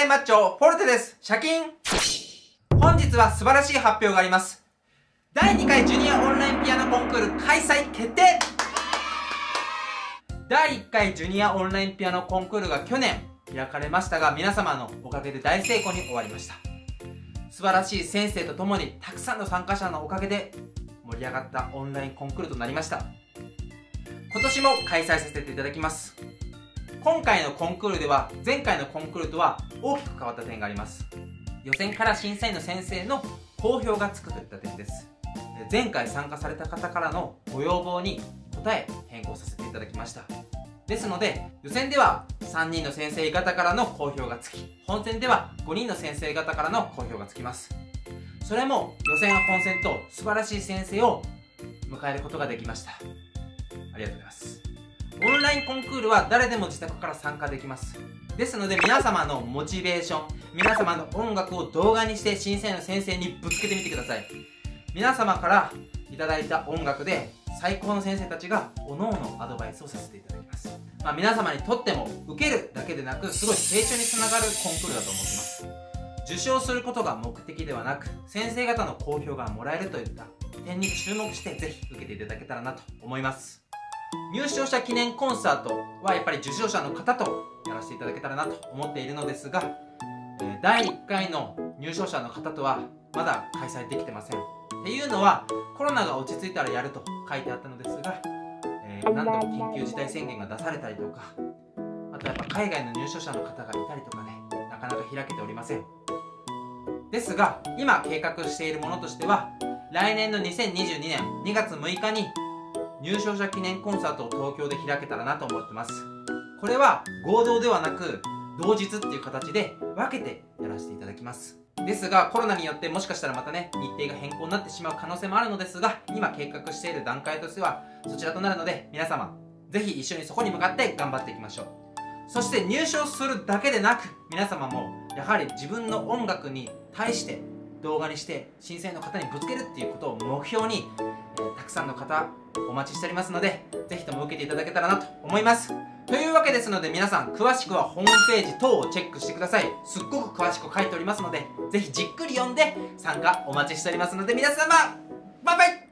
内マッチョ、フォルテです。シャキン。本日は素晴らしい発表があります。第2回ジュニアオンラインピアノコンクール開催決定。第1回ジュニアオンラインピアノコンクールが去年開かれましたが、皆様のおかげで大成功に終わりました。素晴らしい先生とともに、たくさんの参加者のおかげで盛り上がったオンラインコンクールとなりました。今年も開催させていただきます。今回のコンクールでは、前回のコンクールとは大きく変わった点があります。予選から審査員の先生の好評がつくといった点です。前回参加された方からのご要望に答え変更させていただきました。ですので、予選では3人の先生方からの好評がつき、本戦では5人の先生方からの好評がつきます。それも予選は本戦と素晴らしい先生を迎えることができました。ありがとうございます。オンラインコンクールは誰でも自宅から参加できます。ですので皆様のモチベーション、皆様の音楽を動画にして審査員の先生にぶつけてみてください。皆様からいただいた音楽で最高の先生たちが各々アドバイスをさせていただきます。皆様にとっても受けるだけでなく、すごい成長につながるコンクールだと思っています。受賞することが目的ではなく、先生方の好評がもらえるといった点に注目してぜひ受けていただけたらなと思います。入賞者記念コンサートはやっぱり受賞者の方とやらせていただけたらなと思っているのですが、第1回の入賞者の方とはまだ開催できてません。っていうのはコロナが落ち着いたらやると書いてあったのですが、何度も緊急事態宣言が出されたりとか、あとやっぱ海外の入賞者の方がいたりとかね、なかなか開けておりません。ですが今計画しているものとしては、来年の2022年2月6日に入賞者記念コンサートを東京で開けたらなと思ってます。これは合同ではなく同日っていう形で分けてやらせていただきます。ですがコロナによってもしかしたらまたね、日程が変更になってしまう可能性もあるのですが、今計画している段階としてはそちらとなるので、皆様ぜひ一緒にそこに向かって頑張っていきましょう。そして入賞するだけでなく、皆様もやはり自分の音楽に対して動画にして審査員の方にぶつけるっていうことを目標に、たくさんの方お待ちしておりますので、ぜひとも受けていただけたらなと思います。というわけですので、皆さん詳しくはホームページ等をチェックしてください。すっごく詳しく書いておりますので、ぜひじっくり読んで参加お待ちしておりますので、皆様バイバイ。